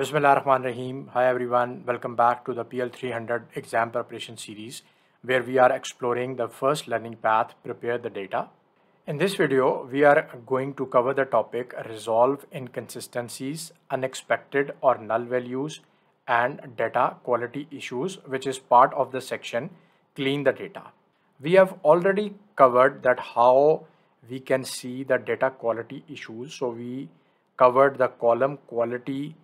Bismillahirrahmanirrahim. Hi everyone, welcome back to the PL 300 exam preparation series where we are exploring the first learning path, prepare the data. In this video, we are going to cover the topic resolve inconsistencies, unexpected or null values and data quality issues, which is part of the section clean the data. We have already covered that how we can see the data quality issues. So we covered the column quality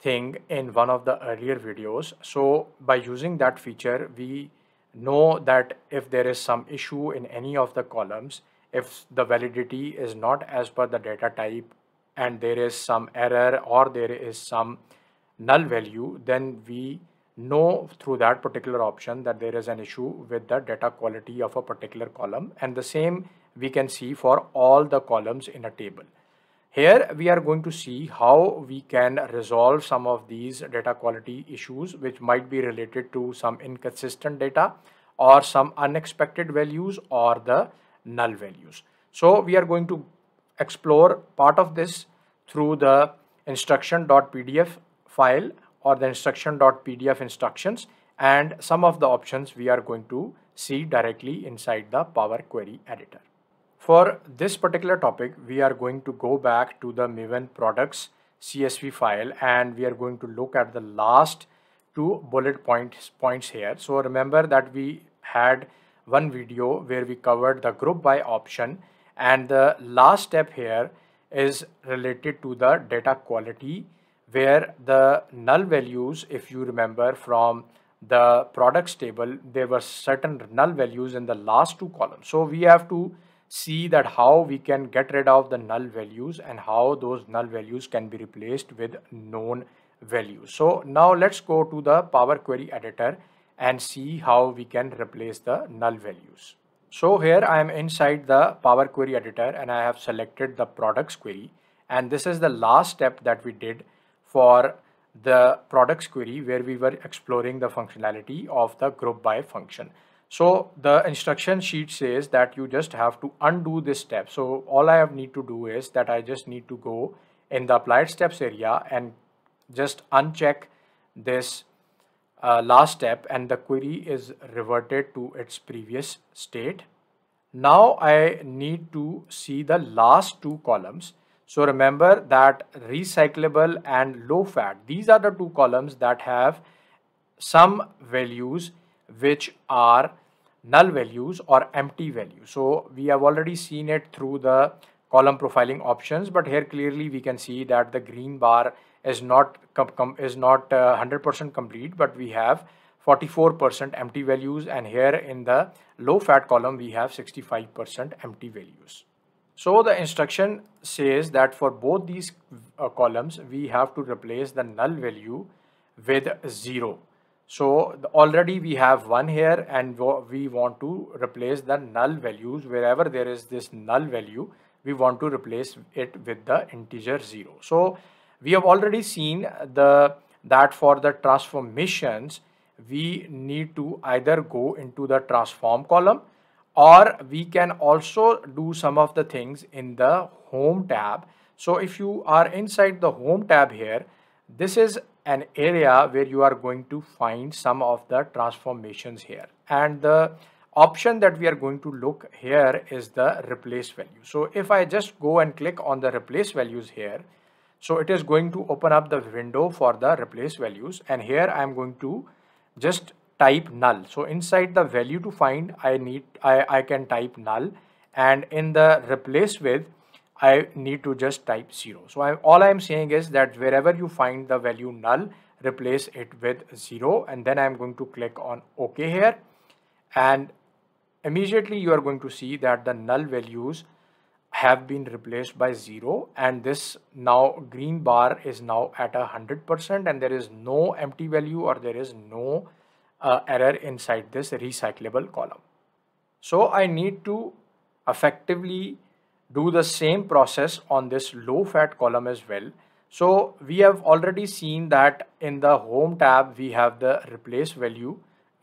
thing in one of the earlier videos. So by using that feature, we know that if there is some issue in any of the columns, if the validity is not as per the data type and there is some error or there is some null value, then we know through that particular option that there is an issue with the data quality of a particular column, and the same we can see for all the columns in a table. Here we are going to see how we can resolve some of these data quality issues which might be related to some inconsistent data or some unexpected values or the null values. So we are going to explore part of this through the instruction.pdf file or the instruction.pdf instructions, and some of the options we are going to see directly inside the Power Query Editor. For this particular topic, we are going to go back to the Maven products CSV file and we are going to look at the last two bullet points here. So remember that we had one video where we covered the group by option, and the last step here is related to the data quality where the null values, if you remember from the products table, there were certain null values in the last two columns. So we have to see that how we can get rid of the null values and how those null values can be replaced with known values. So now let's go to the Power Query Editor and see how we can replace the null values. So here I am inside the Power Query Editor and I have selected the products query, and this is the last step that we did for the products query where we were exploring the functionality of the group by function. So the instruction sheet says that you just have to undo this step. So all I need to do is that I just need to go in the applied steps area and just uncheck this last step, and the query is reverted to its previous state. Now I need to see the last two columns. So remember that recyclable and low fat, these are the two columns that have some values which are null values or empty values. So we have already seen it through the column profiling options, but here clearly we can see that the green bar is not 100% complete, but we have 44% empty values, and here in the low fat column we have 65% empty values. So the instruction says that for both these columns we have to replace the null value with 0. So already we have one here, and we want to replace the null values. Wherever there is this null value, we want to replace it with the integer 0. So we have already seen that for the transformations, we need to either go into the transform column, or we can also do some of the things in the home tab. So if you are inside the home tab here, this is an area where you are going to find some of the transformations here, and the option that we are going to look here is the replace value. So if I just go and click on the replace values here, so it is going to open up the window for the replace values, and here I am going to just type null. So inside the value to find, I can type null, and in the replace with I need to just type 0. So all I am saying is that wherever you find the value null, replace it with 0, and then I am going to click on OK here, and immediately you are going to see that the null values have been replaced by 0, and this now green bar is now at 100%, and there is no empty value or there is no error inside this recyclable column. So I need to effectively do the same process on this low fat column as well. So we have already seen that in the home tab we have the replace value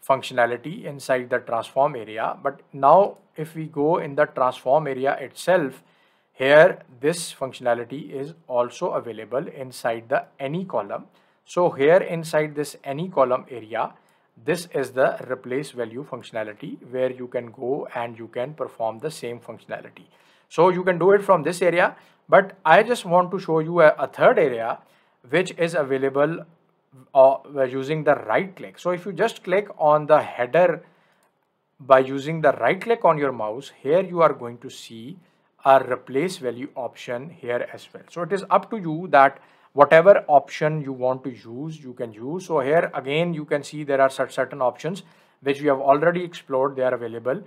functionality inside the transform area, but now if we go in the transform area itself, here this functionality is also available inside the any column. So here inside this any column area, this is the replace value functionality where you can go and you can perform the same functionality. So you can do it from this area, but I just want to show you a third area which is available using the right click. So if you just click on the header by using the right click on your mouse, here you are going to see a replace value option here as well. So it is up to you that whatever option you want to use, you can use. So here again, you can see there are certain options which we have already explored. They are available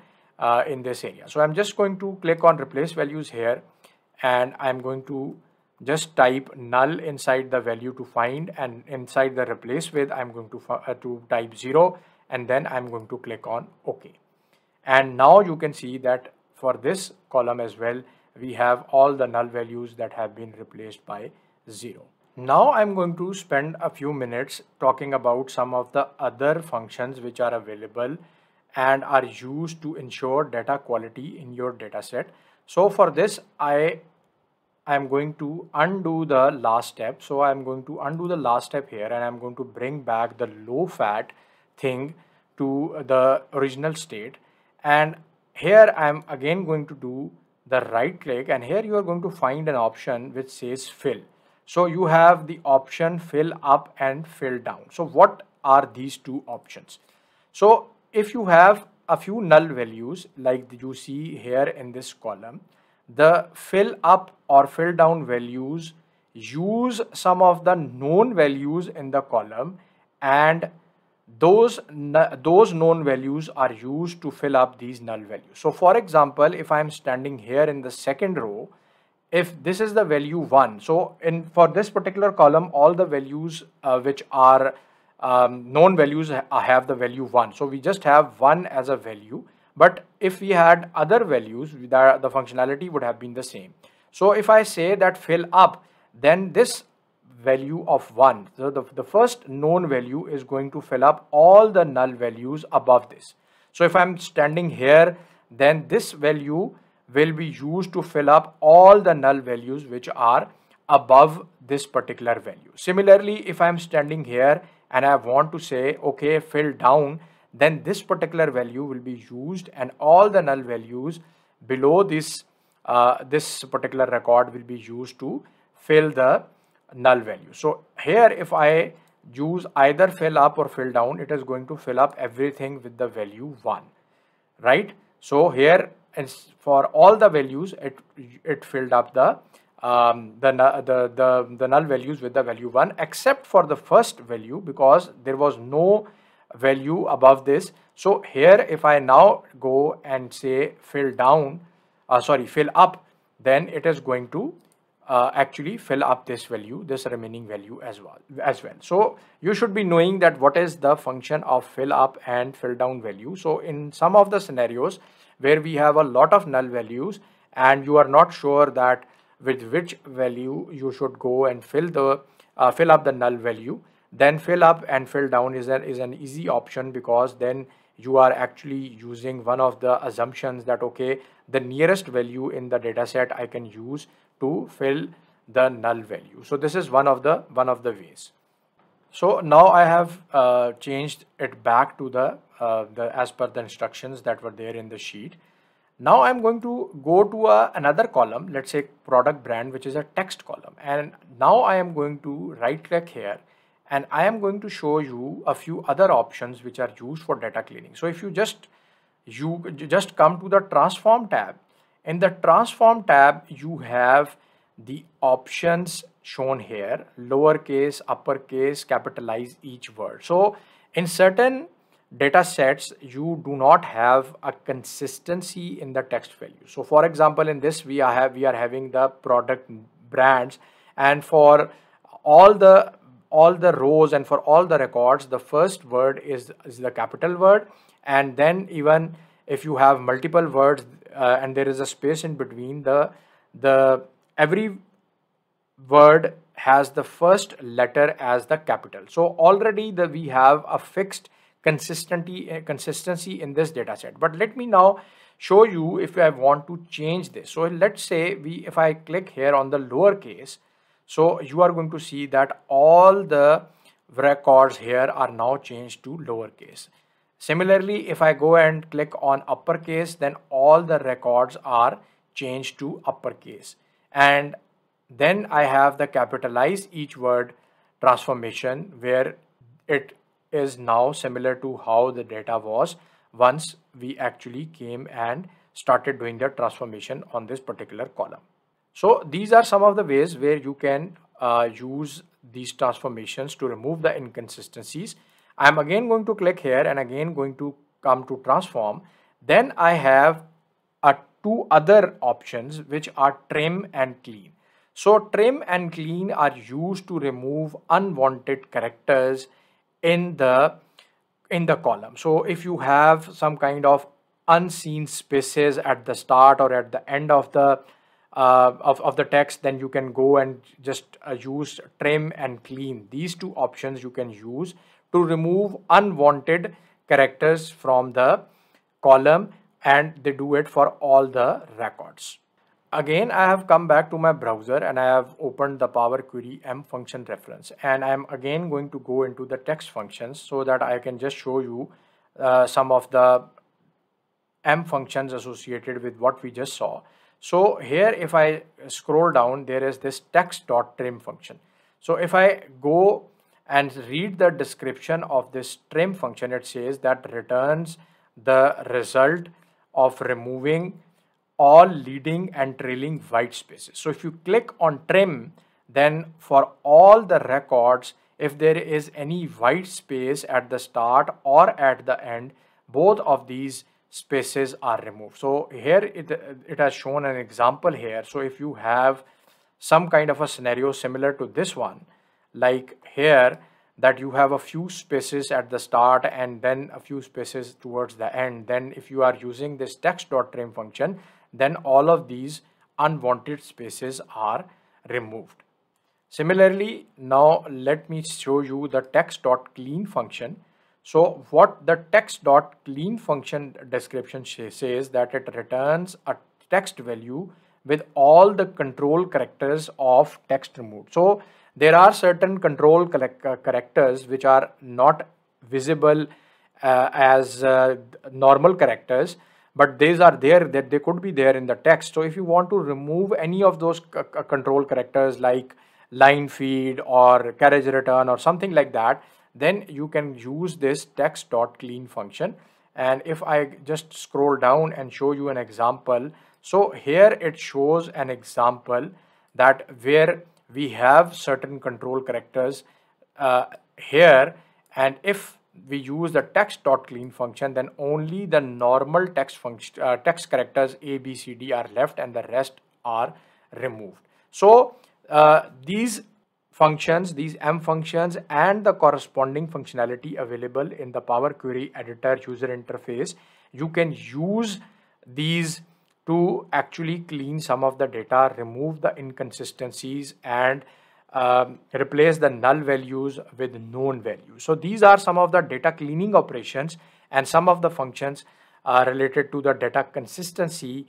in this area. So I'm just going to click on replace values here, and I'm going to just type null inside the value to find, and inside the replace with, I'm going to type 0, and then I'm going to click on OK. And now you can see that for this column as well, we have all the null values that have been replaced by 0. Now I'm going to spend a few minutes talking about some of the other functions which are available and are used to ensure data quality in your data set. So for this, I am going to undo the last step. So I'm going to undo the last step here, and I'm going to bring back the low fat thing to the original state. And here I'm again going to do the right click, and here you are going to find an option which says fill. So you have the option fill up and fill down. So what are these two options? So if you have a few null values like you see here in this column, the fill up or fill down values use some of the known values in the column, and those known values are used to fill up these null values. So for example, if I'm standing here in the second row, if this is the value 1, so for this particular column, all the values which are known values have the value 1. So we just have 1 as a value. But if we had other values, the functionality would have been the same. So if I say that fill up, then this value of 1, so the first known value is going to fill up all the null values above this. So if I'm standing here, then this value will be used to fill up all the null values which are above this particular value. Similarly, if I'm standing here and I want to say, okay, fill down, then this particular value will be used, and all the null values below this, this particular record will be used to fill the null value. So here, if I use either fill up or fill down, it is going to fill up everything with the value 1, right? So here, for all the values, it filled up the null values with the value 1, except for the first value, because there was no value above this. So here, if I now go and say fill up, then it is going to actually fill up this value, this remaining value as well. So you should be knowing that what is the function of fill up and fill down value. So in some of the scenarios where we have a lot of null values and you are not sure that with which value you should go and fill up the null value, then fill up and fill down is an easy option, because then you are actually using one of the assumptions that, okay, the nearest value in the data set I can use to fill the null value. So this is one of the ways. So now I have changed it back to the as per the instructions that were there in the sheet. Now I'm going to go to another column, let's say product brand, which is a text column. And now I am going to right click here, and I am going to show you a few other options which are used for data cleaning. So if you just come to the transform tab, in the transform tab, you have the options shown here, lowercase, uppercase, capitalize each word. So in certain data sets, you do not have a consistency in the text value. So for example, in this we are having the product brands, and for all the rows and for all the records, the first word is the capital word, and then even if you have multiple words and there is a space in between, the every word has the first letter as the capital. So already we have a fixed consistency in this data set. But let me now show you if I want to change this. So let's say if I click here on the lowercase, so you are going to see that all the records here are now changed to lowercase. Similarly, if I go and click on uppercase, then all the records are changed to uppercase. And then I have the capitalize each word transformation, where it is now similar to how the data was once we actually came and started doing the transformation on this particular column. So these are some of the ways where you can use these transformations to remove the inconsistencies. I'm again going to click here and again going to come to transform. Then I have two other options, which are trim and clean. So trim and clean are used to remove unwanted characters in the column. So if you have some kind of unseen spaces at the start or at the end of the of the text, then you can go and just use trim and clean. These two options you can use to remove unwanted characters from the column, and they do it for all the records. Again, I have come back to my browser and I have opened the Power Query M function reference, and I am again going to go into the text functions so that I can just show you some of the M functions associated with what we just saw. So here, if I scroll down, there is this text.trim function. So if I go and read the description of this trim function, it says that returns the result of removing all leading and trailing white spaces. So if you click on trim, then for all the records, if there is any white space at the start or at the end, both of these spaces are removed. So here it has shown an example here. So if you have some kind of a scenario similar to this one, like here, that you have a few spaces at the start and then a few spaces towards the end, then if you are using this text.trim function, then all of these unwanted spaces are removed. Similarly, now let me show you the text.clean function. So what the text.clean function description says, that it returns a text value with all the control characters of text removed. So there are certain control characters which are not visible as normal characters, but these are there, that they could be there in the text. So if you want to remove any of those control characters like line feed or carriage return or something like that, then you can use this text.clean function. And if I just scroll down and show you an example, so here it shows an example that where we have certain control characters here, and if we use the text.clean function, then only the normal text characters A, B, C, D are left and the rest are removed. So these functions, these M functions and the corresponding functionality available in the Power Query Editor user interface, you can use these to actually clean some of the data, remove the inconsistencies, and replace the null values with known values. So these are some of the data cleaning operations and some of the functions related to the data consistency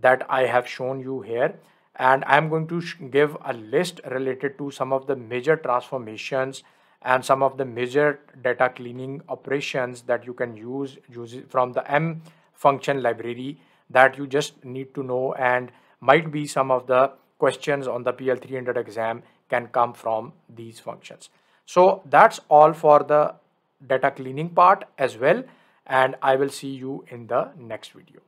that I have shown you here. And I'm going to give a list related to some of the major transformations and some of the major data cleaning operations that you can use from the M function library that you just need to know, and might be some of the questions on the PL 300 exam can come from these functions. So that's all for the data cleaning part as well, and I will see you in the next video.